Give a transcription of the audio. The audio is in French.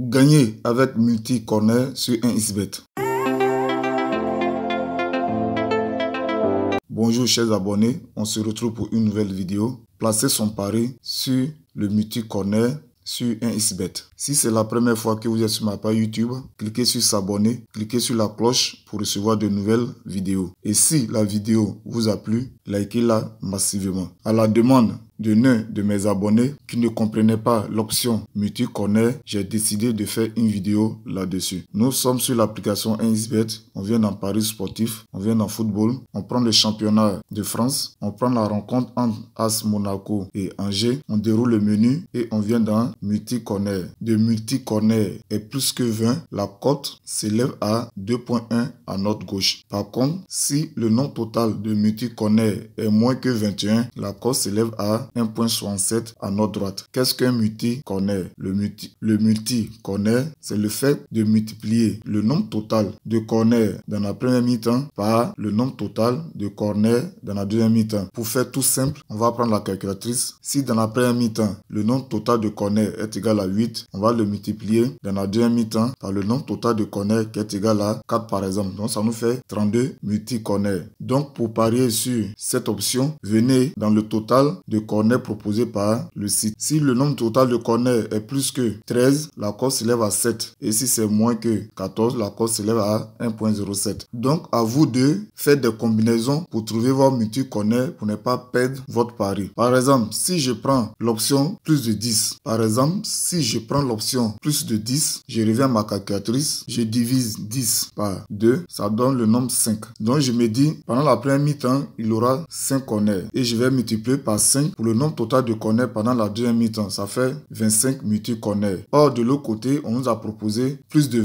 Gagnez avec Multicorner sur 1xbet. Bonjour chers abonnés, on se retrouve pour une nouvelle vidéo. Placez son pari sur le Multicorner sur 1xbet. Si c'est la première fois que vous êtes sur ma page YouTube, cliquez sur s'abonner, cliquez sur la cloche pour recevoir de nouvelles vidéos. Et si la vidéo vous a plu, likez-la massivement. À la demande de l'un de mes abonnés qui ne comprenaient pas l'option Multicorner, j'ai décidé de faire une vidéo là-dessus. Nous sommes sur l'application 1xbet, on vient dans Paris sportif, on vient dans football, on prend le championnat de France, on prend la rencontre entre As Monaco et Angers, on déroule le menu et on vient dans Multicorner. De Multicorner est plus que 20, la cote s'élève à 2.1 à notre gauche. Par contre, si le nom total de Multicorner est moins que 21, la cote s'élève à 1.67 à notre droite. Qu'est-ce qu'un multicorner? Le multicorner, c'est le fait de multiplier le nombre total de corners dans la première mi-temps par le nombre total de corners dans la deuxième mi-temps. Pour faire tout simple, on va prendre la calculatrice. Si dans la première mi-temps, le nombre total de corners est égal à 8, on va le multiplier dans la deuxième mi-temps par le nombre total de corners qui est égal à 4 par exemple. Donc ça nous fait 32 multicorners. Donc pour parier sur cette option, venez dans le total de corner proposé par le site. Si le nombre total de corner est plus que 13, la cote s'élève à 7. Et si c'est moins que 14, la cote s'élève à 1.07. Donc, à vous deux, faites des combinaisons pour trouver vos multicorner pour ne pas perdre votre pari. Par exemple, si je prends l'option plus de 10, je reviens à ma calculatrice, je divise 10 par 2, ça donne le nombre 5. Donc, je me dis, pendant la première mi-temps, il aura 5 corner. Et je vais multiplier par 5 pour le nombre total de corners pendant la deuxième mi-temps. Ça fait 25 multicorners. Or, de l'autre côté, on nous a proposé plus de 20.